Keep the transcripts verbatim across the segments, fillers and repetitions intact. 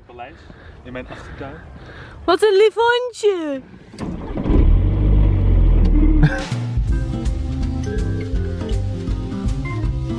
mijn paleis, in mijn achtertuin. Wat een lief hondje!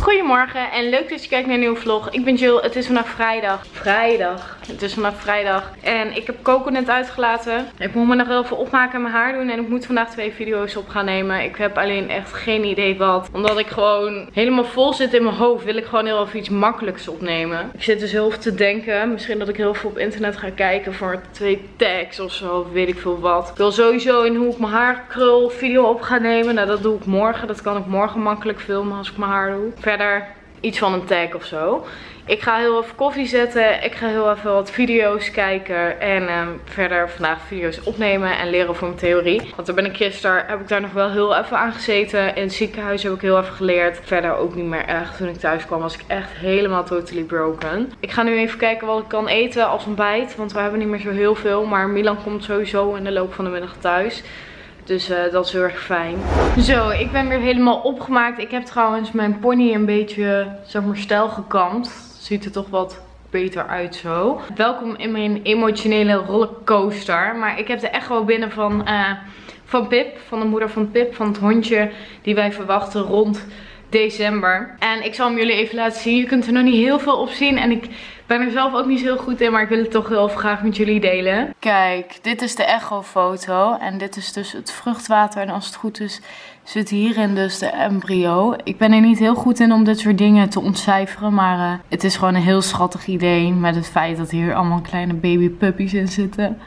Goedemorgen en leuk dat je kijkt naar een nieuwe vlog. Ik ben Jill, het is vandaag vrijdag. Vrijdag. Het is vandaag vrijdag. En ik heb Coco net uitgelaten. Ik moet me nog wel even opmaken en mijn haar doen. En ik moet vandaag twee video's op gaan nemen. Ik heb alleen echt geen idee wat. Omdat ik gewoon helemaal vol zit in mijn hoofd. Wil ik gewoon heel even iets makkelijks opnemen. Ik zit dus heel veel te denken. Misschien dat ik heel veel op internet ga kijken voor twee tags of zo. Weet ik veel wat. Ik wil sowieso in hoe ik mijn haar krul video op ga nemen. Nou, dat doe ik morgen. Dat kan ik morgen makkelijk filmen als ik mijn haar doe. Verder iets van een tag of zo. Ik ga heel even koffie zetten. Ik ga heel even wat video's kijken. En um, verder vandaag video's opnemen en leren voor mijn theorie. Want daar ben ik gisteren, heb ik daar nog wel heel even aan gezeten. In het ziekenhuis heb ik heel even geleerd. Verder ook niet meer echt. Toen ik thuis kwam was ik echt helemaal totally broken. Ik ga nu even kijken wat ik kan eten als ontbijt. Want we hebben niet meer zo heel veel. Maar Milan komt sowieso in de loop van de middag thuis. Dus uh, dat is heel erg fijn. Zo, ik ben weer helemaal opgemaakt. Ik heb trouwens mijn pony een beetje, zeg maar, stijl gekamd. Ziet er toch wat beter uit zo. Welkom in mijn emotionele rollercoaster. Maar ik heb de echo binnen van, uh, van Pip. Van de moeder van Pip. Van het hondje die wij verwachten rond december. En ik zal hem jullie even laten zien. Je kunt er nog niet heel veel op zien. En ik ben er zelf ook niet zo heel goed in. Maar ik wil het toch heel graag met jullie delen. Kijk, dit is de echo-foto. En dit is dus het vruchtwater. En als het goed is, zit hierin dus de embryo. Ik ben er niet heel goed in om dit soort dingen te ontcijferen. Maar uh, het is gewoon een heel schattig idee. Met het feit dat hier allemaal kleine babypuppies in zitten.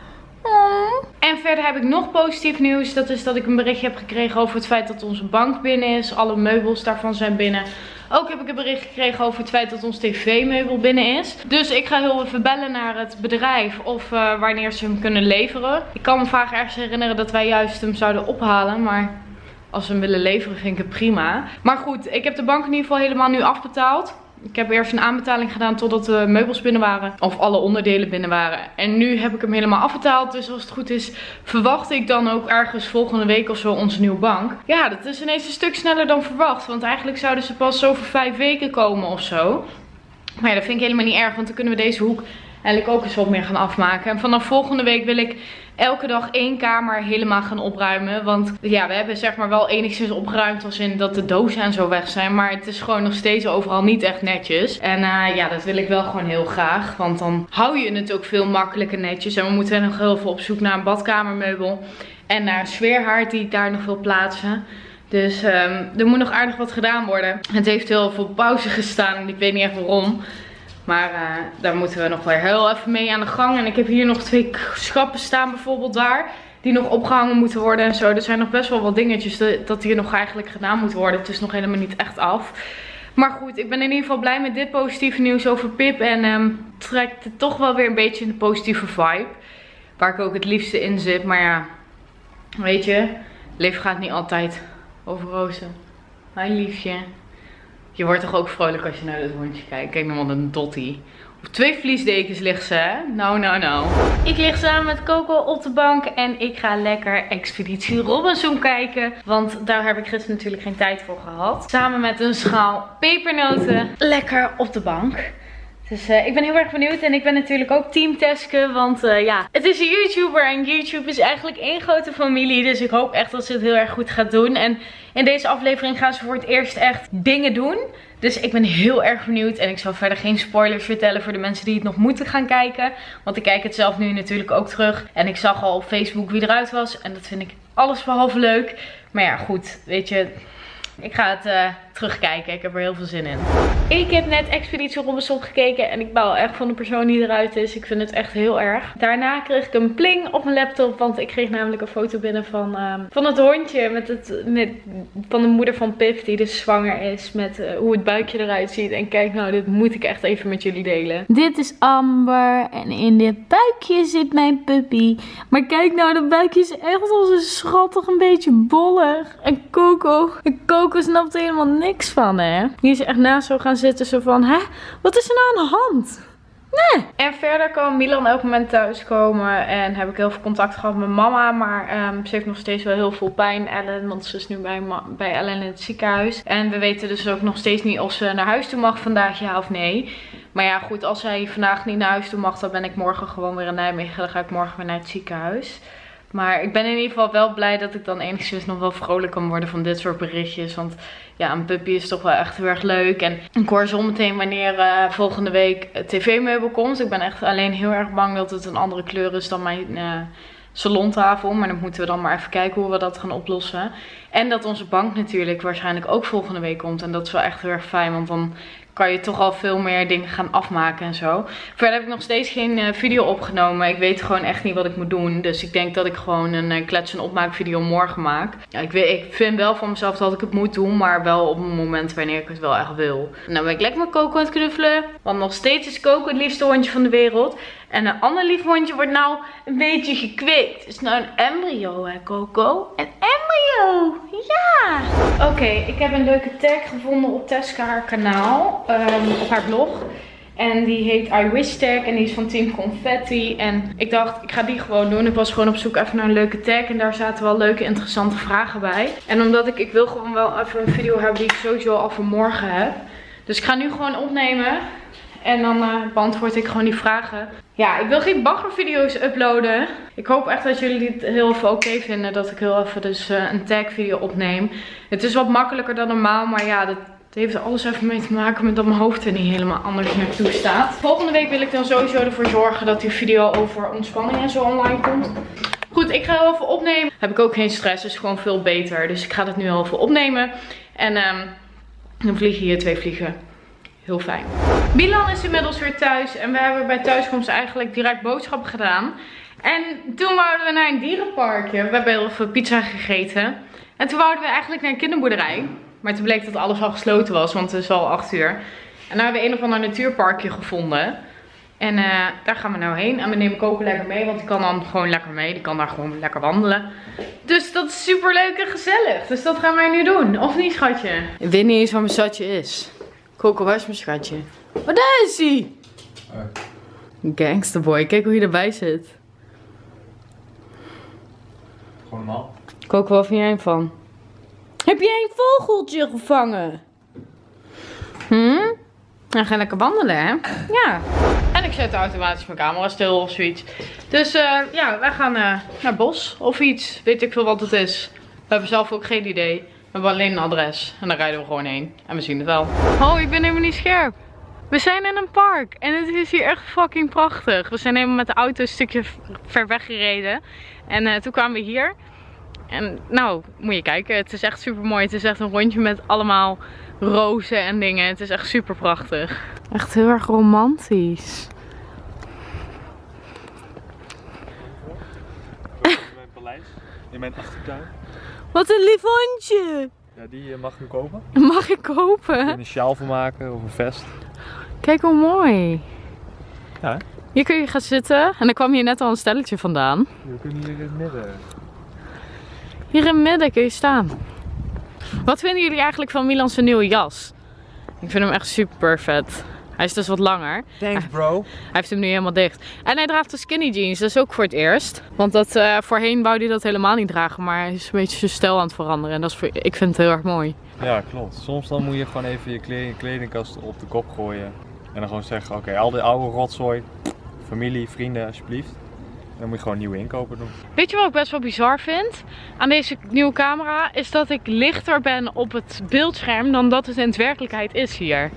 En verder heb ik nog positief nieuws. Dat is dat ik een berichtje heb gekregen over het feit dat onze bank binnen is. Alle meubels daarvan zijn binnen. Ook heb ik een bericht gekregen over het feit dat ons tv-meubel binnen is. Dus ik ga heel even bellen naar het bedrijf of uh, wanneer ze hem kunnen leveren. Ik kan me vaak ergens herinneren dat wij juist hem zouden ophalen, maar als ze hem willen leveren vind ik het prima. Maar goed, ik heb de bank in ieder geval helemaal nu afbetaald. Ik heb eerst een aanbetaling gedaan totdat de meubels binnen waren. Of alle onderdelen binnen waren. En nu heb ik hem helemaal afbetaald. Dus als het goed is, verwacht ik dan ook ergens volgende week of zo onze nieuwe bank. Ja, dat is ineens een stuk sneller dan verwacht. Want eigenlijk zouden ze pas over vijf weken komen of zo. Maar ja, dat vind ik helemaal niet erg. Want dan kunnen we deze hoek eigenlijk ook eens wat meer gaan afmaken. En vanaf volgende week wil ik elke dag één kamer helemaal gaan opruimen. Want ja, we hebben zeg maar wel enigszins opgeruimd als in dat de dozen en zo weg zijn. Maar het is gewoon nog steeds overal niet echt netjes. En uh, ja, dat wil ik wel gewoon heel graag. Want dan hou je het ook veel makkelijker netjes. En we moeten nog heel veel op zoek naar een badkamermeubel. En naar een sfeerhaard die ik daar nog wil plaatsen. Dus um, er moet nog aardig wat gedaan worden. Het heeft heel veel pauze gestaan en ik weet niet echt waarom. Maar uh, daar moeten we nog wel heel even mee aan de gang. En ik heb hier nog twee schappen staan bijvoorbeeld daar. Die nog opgehangen moeten worden en zo. Er zijn nog best wel wat dingetjes dat hier nog eigenlijk gedaan moet worden. Het is nog helemaal niet echt af. Maar goed, ik ben in ieder geval blij met dit positieve nieuws over Pip. En um, het trekt het toch wel weer een beetje in de positieve vibe. Waar ik ook het liefste in zit. Maar ja, weet je. Leven gaat niet altijd over rozen. Mijn liefje. Je wordt toch ook vrolijk als je naar dat hondje kijkt. Kijk nou wat een dottie. Op twee vliesdekens ligt ze, hè? Nou, nou, nou. Ik lig samen met Coco op de bank en ik ga lekker Expeditie Robinson kijken. Want daar heb ik gisteren natuurlijk geen tijd voor gehad. Samen met een schaal pepernoten. Lekker op de bank. Dus uh, ik ben heel erg benieuwd en ik ben natuurlijk ook team Teske, want uh, ja, het is een YouTuber en YouTube is eigenlijk één grote familie. Dus ik hoop echt dat ze het heel erg goed gaat doen. En in deze aflevering gaan ze voor het eerst echt dingen doen. Dus ik ben heel erg benieuwd en ik zal verder geen spoilers vertellen voor de mensen die het nog moeten gaan kijken. Want ik kijk het zelf nu natuurlijk ook terug en ik zag al op Facebook wie eruit was en dat vind ik allesbehalve leuk. Maar ja, goed, weet je... Ik ga het uh, terugkijken. Ik heb er heel veel zin in. Ik heb net Expeditie Robinson gekeken. En ik baal echt van de persoon die eruit is. Ik vind het echt heel erg. Daarna kreeg ik een pling op mijn laptop. Want ik kreeg namelijk een foto binnen van, uh, van het hondje. Met het, met, van de moeder van Pip. Die dus zwanger is. Met uh, hoe het buikje eruit ziet. En kijk nou, dit moet ik echt even met jullie delen. Dit is Amber. En in dit buikje zit mijn puppy. Maar kijk nou, dat buikje is echt als een schattig een beetje bollig. En Coco. En Coco. Coco snapt er helemaal niks van, hè. Die is echt naast zo gaan zitten, zo van, hè, wat is er nou aan de hand? Nee. En verder kan Milan elk moment thuiskomen en heb ik heel veel contact gehad met mama. Maar um, ze heeft nog steeds wel heel veel pijn, Ellen, want ze is nu bij, bij Ellen in het ziekenhuis. En we weten dus ook nog steeds niet of ze naar huis toe mag vandaag, ja of nee. Maar ja goed, als hij vandaag niet naar huis toe mag, dan ben ik morgen gewoon weer in Nijmegen. Dan ga ik morgen weer naar het ziekenhuis. Maar ik ben in ieder geval wel blij dat ik dan enigszins nog wel vrolijk kan worden van dit soort berichtjes. Want ja, een puppy is toch wel echt heel erg leuk. En ik hoor zo meteen wanneer uh, volgende week het tv-meubel komt. Ik ben echt alleen heel erg bang dat het een andere kleur is dan mijn uh, salontafel. Maar dan moeten we dan maar even kijken hoe we dat gaan oplossen. En dat onze bank natuurlijk waarschijnlijk ook volgende week komt. En dat is wel echt heel erg fijn, want dan kan je toch al veel meer dingen gaan afmaken en zo. Verder heb ik nog steeds geen video opgenomen. Ik weet gewoon echt niet wat ik moet doen. Dus ik denk dat ik gewoon een klets- en opmaakvideo morgen maak. Ja, ik, weet, ik vind wel van mezelf dat ik het moet doen. Maar wel op een moment wanneer ik het wel echt wil. Nou ben ik lekker met Coco aan het knuffelen. Want nog steeds is Coco het liefste hondje van de wereld. En een ander lief hondje wordt nou een beetje gekweekt. Het is nou een embryo hè Coco? Een embryo! Ja! Oké, okay, ik heb een leuke tag gevonden op Teske haar kanaal. Um, op haar blog. En die heet I Wish Tag. En die is van Team Confetti. En ik dacht, ik ga die gewoon doen. Ik was gewoon op zoek even naar een leuke tag. En daar zaten wel leuke, interessante vragen bij. En omdat ik, ik wil gewoon wel even een video hebben die ik sowieso al voor morgen heb. Dus ik ga nu gewoon opnemen. En dan uh, beantwoord ik gewoon die vragen. Ja, ik wil geen baggervideo's uploaden. Ik hoop echt dat jullie dit heel even oké okay vinden. Dat ik heel even dus uh, een tag video opneem. Het is wat makkelijker dan normaal. Maar ja, dat... Het heeft er alles even mee te maken met dat mijn hoofd er niet helemaal anders naartoe staat. Volgende week wil ik dan sowieso ervoor zorgen dat die video over ontspanning en zo online komt. Goed, ik ga heel even opnemen. Heb ik ook geen stress, is gewoon veel beter. Dus ik ga dat nu heel even opnemen. En um, dan vliegen hier twee vliegen. Heel fijn. Milan is inmiddels weer thuis. En we hebben bij thuiskomst eigenlijk direct boodschappen gedaan. En toen wouden we naar een dierenparkje. We hebben heel veel pizza gegeten. En toen wouden we eigenlijk naar een kinderboerderij. Maar toen bleek dat alles al gesloten was, want het is al acht uur. En daar hebben we een of ander natuurparkje gevonden. En uh, daar gaan we nou heen. En we nemen Coco lekker mee, want die kan dan gewoon lekker mee. Die kan daar gewoon lekker wandelen. Dus dat is super leuk en gezellig. Dus dat gaan wij nu doen. Of niet, schatje? Ik weet niet eens waar mijn schatje is. Coco, waar is mijn schatje? Oh, daar is hij! Gangsterboy, kijk hoe hij erbij zit. Gewoon normaal. Coco, wat vind jij van? Heb jij een vogeltje gevangen? Hm? Dan ga je lekker wandelen, hè? Ja. En ik zet automatisch mijn camera stil of zoiets. Dus uh, ja, wij gaan uh, naar bos of iets. Weet ik veel wat het is. We hebben zelf ook geen idee. We hebben alleen een adres. En dan rijden we gewoon heen. En we zien het wel. Oh, ik ben helemaal niet scherp. We zijn in een park. En het is hier echt fucking prachtig. We zijn helemaal met de auto een stukje ver weg gereden. En uh, toen kwamen we hier. En nou, moet je kijken. Het is echt super mooi. Het is echt een rondje met allemaal rozen en dingen. Het is echt super prachtig. Echt heel erg romantisch. In mijn paleis. In mijn achtertuin. Wat een lief hondje. Ja, die mag ik kopen. Mag ik kopen? En een sjaal van maken of een vest. Kijk hoe mooi. Ja, hè? Hier kun je gaan zitten. En dan kwam hier net al een stelletje vandaan. We kunnen hier in het midden. Hier in midden kun je staan. Wat vinden jullie eigenlijk van Milan's nieuwe jas? Ik vind hem echt super vet. Hij is dus wat langer. Thanks bro. Hij heeft hem nu helemaal dicht. En hij draagt de skinny jeans. Dat is ook voor het eerst. Want dat, uh, voorheen wou hij dat helemaal niet dragen. Maar hij is een beetje zijn stijl aan het veranderen. En dat is voor, ik vind het heel erg mooi. Ja, klopt. Soms dan moet je gewoon even je kleding, kledingkast op de kop gooien. En dan gewoon zeggen, oké, okay, al die oude rotzooi. Familie, vrienden, alsjeblieft. Dan moet je gewoon nieuwe inkopen doen. Weet je wat ik best wel bizar vind aan deze nieuwe camera? Is dat ik lichter ben op het beeldscherm dan dat het in de werkelijkheid is hier.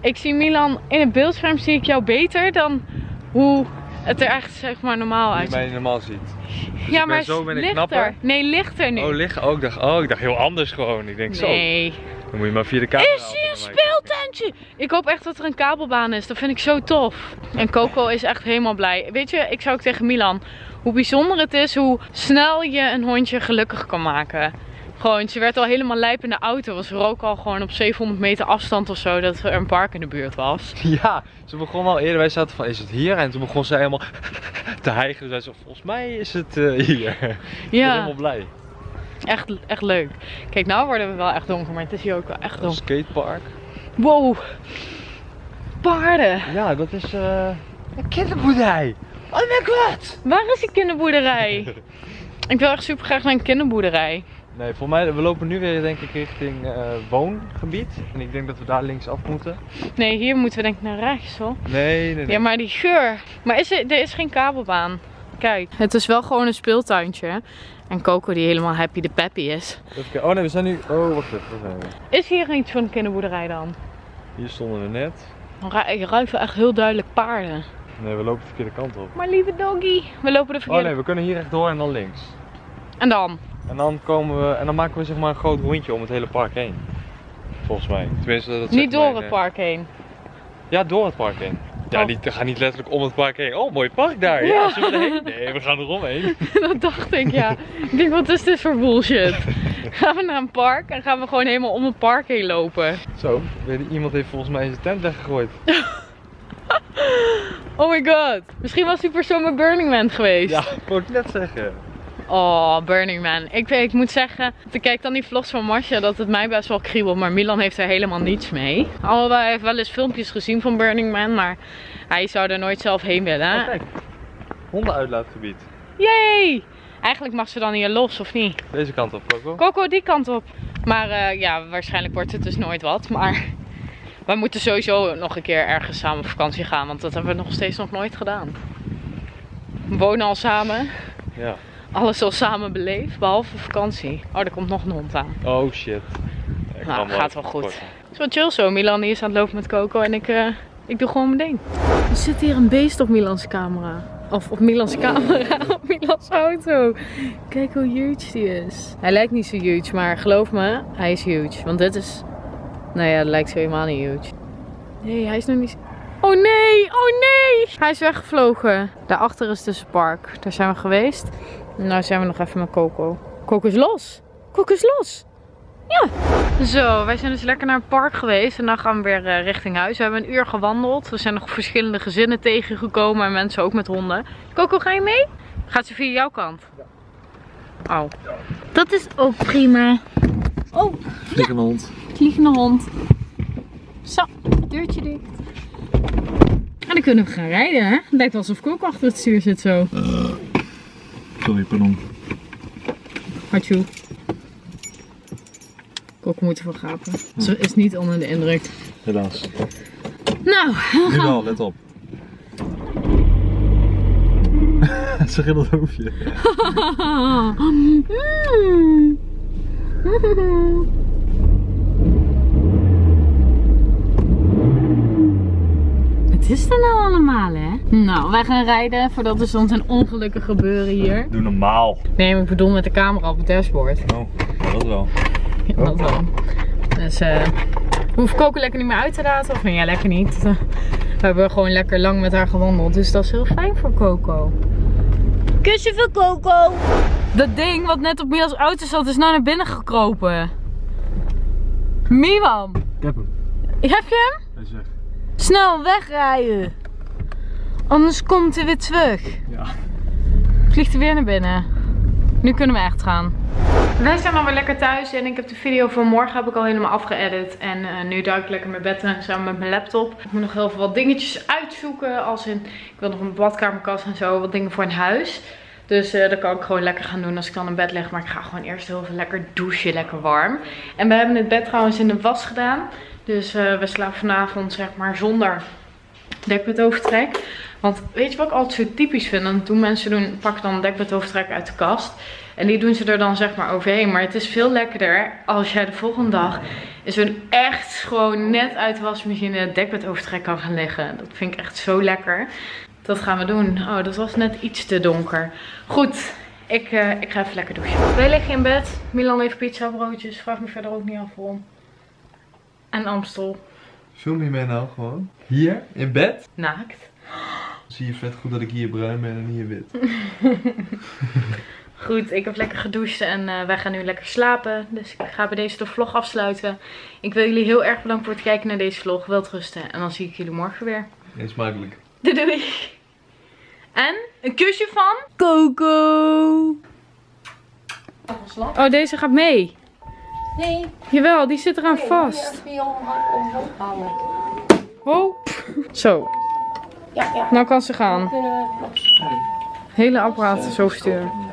Ik zie Milan, in het beeldscherm zie ik jou beter dan hoe het er echt zeg maar normaal uitziet. Hoe je mij normaal ziet. Dus ja, ik maar ben, zo ben ik lichter. Knapper. Nee, lichter nu. Oh, lichter. Oh, ik dacht, oh, ik dacht heel anders gewoon. Ik denk nee. Zo. Dan moet je maar via de camera. Is hier een speeltuintje? Ik hoop echt dat er een kabelbaan is. Dat vind ik zo tof. En Coco is echt helemaal blij. Weet je, ik zou ook tegen Milan. Hoe bijzonder het is hoe snel je een hondje gelukkig kan maken. Gewoon, ze werd al helemaal lijp in de auto. Was rook al gewoon op zevenhonderd meter afstand of zo dat er een park in de buurt was. Ja, ze begon al eerder. Wij zaten van, is het hier? En toen begon ze helemaal te hijgen. Dus wij zeiden, volgens mij is het uh, hier. Ja. Ik ben helemaal blij. Echt, echt leuk. Kijk, nou worden we wel echt donker, maar het is hier ook wel echt donker. Een skatepark. Wow. Paarden. Ja, dat is uh, een kinderboerderij. Oh my god. Waar is die kinderboerderij? Ik wil echt super graag naar een kinderboerderij. Nee, voor mij, we lopen nu weer denk ik richting uh, woongebied. En ik denk dat we daar linksaf moeten. Nee, hier moeten we denk ik naar rechts hoor. Nee, nee, nee. Ja, maar die geur. Maar is er, er is geen kabelbaan. Kijk, het is wel gewoon een speeltuintje. Hè? En Coco die helemaal happy de peppy is. Even, oh nee, we zijn nu... Oh, wacht even. Zijn we? Is hier iets voor een kinderboerderij dan? Hier stonden we net. Je ruikt wel echt heel duidelijk paarden. Nee, we lopen de verkeerde kant op. Maar lieve doggy, we lopen de verkeerde... Oh nee, we kunnen hier rechtdoor en dan links. En dan? En dan komen we, en dan maken we zeg maar een groot rondje om het hele park heen. Volgens mij. Tenminste, dat niet door mijn, het park heen? Ja, door het park heen. Ja, oh. Niet, ga niet letterlijk om het park heen. Oh, mooi park daar. Ja. Ja, we nee, we gaan eromheen. Dat dacht ik, ja. Ik denk, wat is dit voor bullshit? Gaan we naar een park en gaan we gewoon helemaal om het park heen lopen. Zo, iemand heeft volgens mij zijn tent weggegooid. Oh my god. Misschien was die persoon bij Burning Man geweest. Ja, dat wou ik net zeggen. Oh, Burning Man. Ik, ik moet zeggen, ik kijk dan die vlogs van Marcia dat het mij best wel kriebelt, maar Milan heeft er helemaal niets mee. Alhoewel, hij heeft wel eens filmpjes gezien van Burning Man, maar hij zou er nooit zelf heen willen. Oh, kijk, hondenuitlaatgebied. Yay! Eigenlijk mag ze dan hier los, of niet? Deze kant op, Coco. Coco, die kant op. Maar uh, ja, waarschijnlijk wordt het dus nooit wat, maar... We moeten sowieso nog een keer ergens samen op vakantie gaan, want dat hebben we nog steeds nog nooit gedaan. We wonen al samen. Ja. Alles al samen beleefd, behalve vakantie. Oh, er komt nog een hond aan. Oh shit. Ik nou, wel gaat wel goed. Korten. Het is wel chill zo. Milan is aan het lopen met Coco en ik, uh, ik doe gewoon mijn ding. Er zit hier een beest op Milans camera. Of op Milans camera, op Milans auto. Kijk hoe huge die is. Hij lijkt niet zo huge, maar geloof me, hij is huge. Want dit is... Nou ja, dat lijkt zo helemaal niet huge. Nee, hij is nog niet... Oh nee, oh nee! Hij is weggevlogen. Daarachter is dus het park. Daar zijn we geweest. Nou zijn we nog even met Coco. Coco is los! Coco is los! Ja! Zo, wij zijn dus lekker naar het park geweest. En dan gaan we weer uh, richting huis. We hebben een uur gewandeld. We zijn nog verschillende gezinnen tegengekomen. En mensen ook met honden. Coco, ga je mee? Gaat ze via jouw kant? Ja. Oh. Dat is ook prima. Oh! Vliegende ja. hond. Vliegende hond. Zo, deurtje dicht. En dan kunnen we gaan rijden, hè? Het lijkt wel alsof Coco achter het stuur zit zo. Uh. Sorry, pardon. Hatsjoe. Coco moet ervan gapen. Ze ja. is niet onder de indruk. Helaas. Nou, nu al, let op. Ze ging dat hoofdje. Wat is er nou allemaal, hè? Nou, wij gaan rijden voordat er soms een ongelukken gebeuren hier. Doe normaal. Nee, maar ik bedoel met de camera op het dashboard. Oh, dat wel. Ja, dat wel. Dus eh, uh, hoef Coco lekker niet meer uit te laten. Of nee, ja, lekker niet. We hebben gewoon lekker lang met haar gewandeld. Dus dat is heel fijn voor Coco. Kusje voor Coco. Dat ding wat net op Milan's auto zat is nou naar binnen gekropen. Milan. Ik heb hem. Heb je hem? Hij is weg. Snel wegrijden. Anders komt hij weer terug. Ja. Vliegt hij weer naar binnen. Nu kunnen we echt gaan. Wij zijn alweer lekker thuis en ik heb de video van morgen heb ik al helemaal afgeëdit. En uh, nu duik ik lekker mijn bed en samen met mijn laptop. Ik moet nog heel veel wat dingetjes uitzoeken. Als in, ik wil nog een badkamerkast en zo, wat dingen voor een huis. Dus uh, dat kan ik gewoon lekker gaan doen als ik dan in bed leg. Maar ik ga gewoon eerst heel veel lekker douchen, lekker warm. En we hebben het bed trouwens in de was gedaan. Dus uh, we slapen vanavond zeg maar zonder dekbed overtrek. Want weet je wat ik altijd zo typisch vind? Dan doen mensen doen, pakken dan een dekbed overtrek uit de kast. En die doen ze er dan zeg maar overheen. Maar het is veel lekkerder als jij de volgende dag zo'n echt gewoon net uit de wasmachine het dekbed overtrek kan gaan leggen. Dat vind ik echt zo lekker. Dat gaan we doen. Oh, dat was net iets te donker. Goed, ik, uh, ik ga even lekker douchen. Wij liggen in bed. Milan heeft pizza broodjes. Vraag me verder ook niet af waarom. En Amstel. Film je mij nou gewoon? Hier? In bed? Naakt. Zie je vet goed dat ik hier bruin ben en hier wit. Goed, ik heb lekker gedoucht en uh, wij gaan nu lekker slapen. Dus ik ga bij deze de vlog afsluiten. Ik wil jullie heel erg bedanken voor het kijken naar deze vlog. Welterusten en dan zie ik jullie morgen weer. Heel smakelijk. Doei doei. En een kusje van Coco. Oh, deze gaat mee. Nee. Jawel, die zit eraan nee, vast. Die handen. Oh. Zo. Ja, ja. Nou kan ze gaan. Hele apparaat zo sturen.